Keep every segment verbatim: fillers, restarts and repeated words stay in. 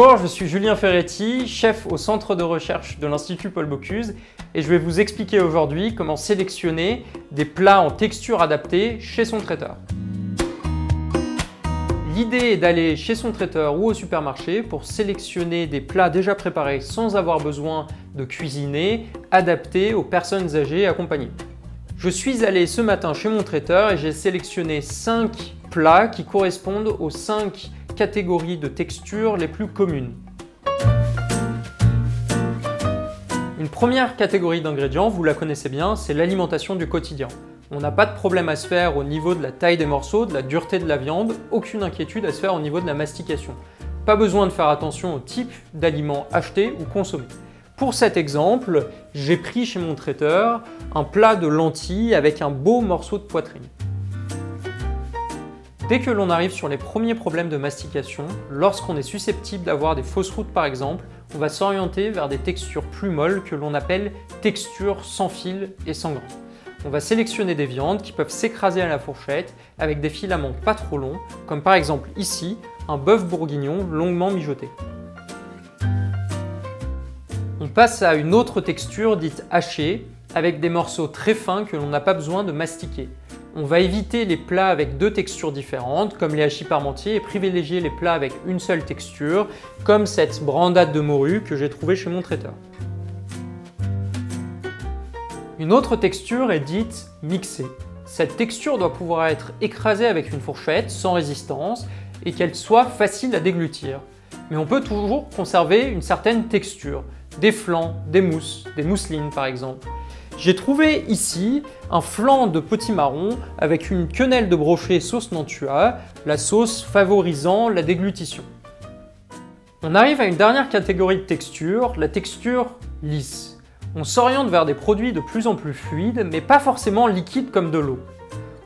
Bonjour, je suis Julien Ferretti, chef au centre de recherche de l'Institut Paul Bocuse et je vais vous expliquer aujourd'hui comment sélectionner des plats en texture adaptée chez son traiteur. L'idée est d'aller chez son traiteur ou au supermarché pour sélectionner des plats déjà préparés sans avoir besoin de cuisiner, adaptés aux personnes âgées et accompagnées. Je suis allé ce matin chez mon traiteur et j'ai sélectionné cinq plats qui correspondent aux cinq catégories de textures les plus communes. Une première catégorie d'ingrédients, vous la connaissez bien, c'est l'alimentation du quotidien. On n'a pas de problème à se faire au niveau de la taille des morceaux, de la dureté de la viande, aucune inquiétude à se faire au niveau de la mastication. Pas besoin de faire attention au type d'aliments achetés ou consommés. Pour cet exemple, j'ai pris chez mon traiteur un plat de lentilles avec un beau morceau de poitrine. Dès que l'on arrive sur les premiers problèmes de mastication, lorsqu'on est susceptible d'avoir des fausses routes par exemple, on va s'orienter vers des textures plus molles que l'on appelle textures sans fil et sans grain. On va sélectionner des viandes qui peuvent s'écraser à la fourchette avec des filaments pas trop longs, comme par exemple ici, un bœuf bourguignon longuement mijoté. On passe à une autre texture dite hachée, avec des morceaux très fins que l'on n'a pas besoin de mastiquer. On va éviter les plats avec deux textures différentes, comme les hachis parmentiers, et privilégier les plats avec une seule texture, comme cette brandade de morue que j'ai trouvée chez mon traiteur. Une autre texture est dite mixée. Cette texture doit pouvoir être écrasée avec une fourchette, sans résistance, et qu'elle soit facile à déglutir. Mais on peut toujours conserver une certaine texture, des flans, des mousses, des mousselines par exemple. J'ai trouvé ici un flan de potimarron avec une quenelle de brochet sauce Nantua, la sauce favorisant la déglutition. On arrive à une dernière catégorie de texture, la texture lisse. On s'oriente vers des produits de plus en plus fluides, mais pas forcément liquides comme de l'eau.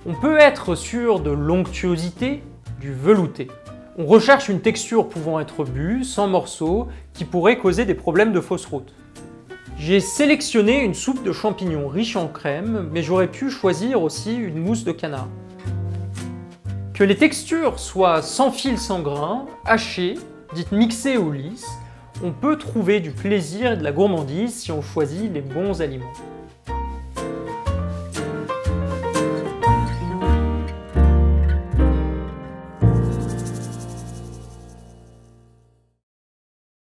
On peut être sur de l'onctuosité, du velouté. On recherche une texture pouvant être bue, sans morceaux, qui pourrait causer des problèmes de fausse route. J'ai sélectionné une soupe de champignons riche en crème, mais j'aurais pu choisir aussi une mousse de canard. Que les textures soient sans fil, sans grain, hachées, dites mixées ou lisses, on peut trouver du plaisir et de la gourmandise si on choisit les bons aliments.